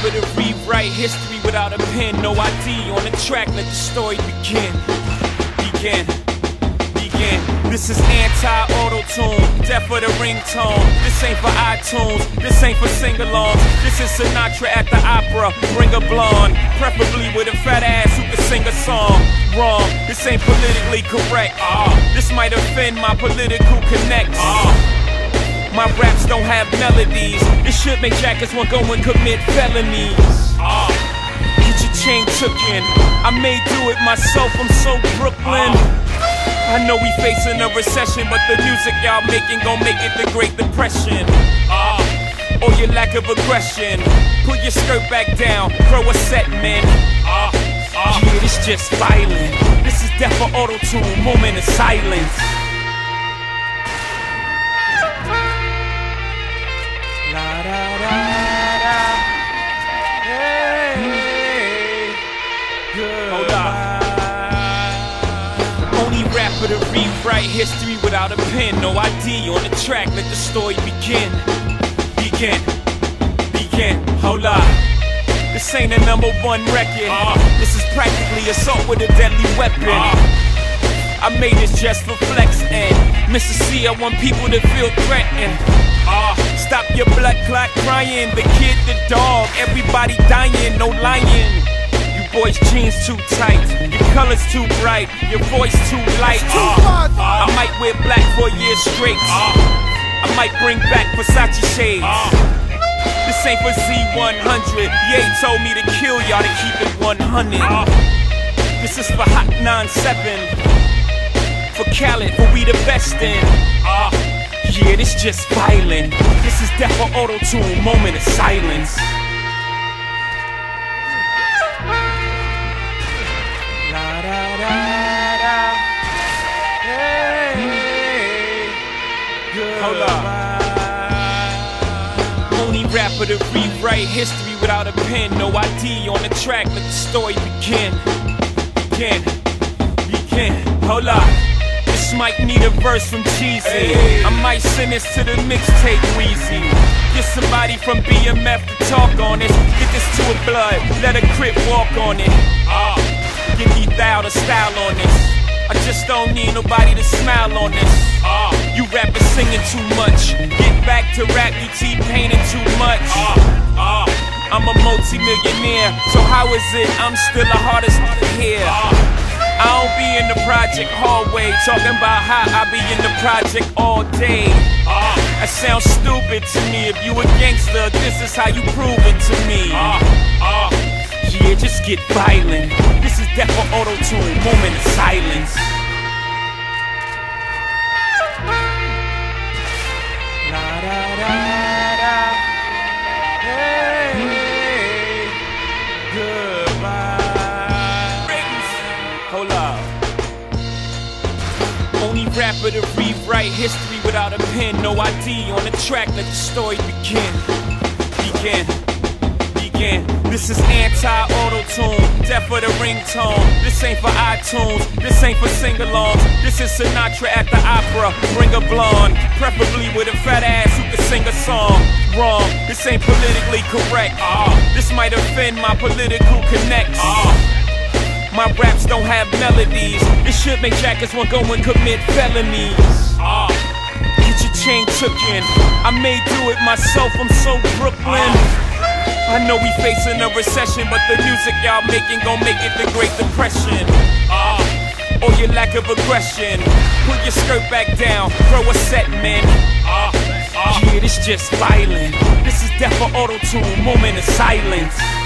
paper to rewrite history without a pen. No ID on the track, let the story begin. This is anti-auto-tune, death for the ringtone. This ain't for iTunes, this ain't for sing-alongs. This is Sinatra at the opera, bring a blonde, preferably with a fat ass who can sing a song. Wrong, this ain't politically correct. This might offend my political connects. My raps don't have melodies. This should make jackets want go and commit felonies. Get your chain took in, I may do it myself, I'm so Brooklyn. I know we facing a recession, but the music y'all making gon' make it the Great Depression. Or your lack of aggression. Pull your skirt back down, grow a set, man. Yeah, this just violent. This is death for auto-tune, moment of silence. La da da da. Hey, good. Hold up. Rapper to rewrite history without a pen. No ID on the track, let the story begin. Hold up. This ain't a #1 record. This is practically assault with a deadly weapon. I made this just for flex and Mr. C, I want people to feel threatened. Stop your blood clot crying. The kid, the dog, everybody dying, no lying. Boys, jeans too tight, your colors too bright, your voice too light. I might wear black for years straight. I might bring back Versace shades. This ain't for Z100. Ye told me to kill y'all to keep it 100. This is for Hot 97, for Khaled, for we the best in. Yeah, this just violent. This is death for auto-tune, moment of silence. Hold up. Only rapper to rewrite history without a pen. No ID on the track, let the story begin. Hold up. This might need a verse from Cheesy. I might send this to the mixtape Wheezy. Get somebody from BMF to talk on it. Get this to a blood, let a Crip walk on it. Get D-Thou to style on this. I just don't need nobody to smile on this. You rappers singing too much. Get back to rap, you T-Pain too much. I'm a multi-millionaire, so how is it I'm still the hardest to hear? I don't be in the project hallway talking about how I be in the project all day. That sounds stupid to me. If you a gangster, this is how you prove it to me. Yeah, just get violent. This is death for auto-tune, moment of silence. La da da da. Hey, goodbye. Hold up. Only rapper to rewrite history without a pen. No ID on the track, let the story begin. This is anti-auto-tune, death for the ringtone. This ain't for iTunes, this ain't for sing-alongs. This is Sinatra at the opera, bring a blonde, preferably with a fat ass who can sing a song. Wrong, this ain't politically correct. This might offend my political connects. My raps don't have melodies. This should make jackets want go and commit felonies. Get your chain took in, I may do it myself, I'm so Brooklyn. I know we facing a recession, but the music y'all making gon' make it the Great Depression. Or your lack of aggression. Pull your skirt back down, grow a set, man. Yeah, this just violent. This is death for auto-tune, moment of silence.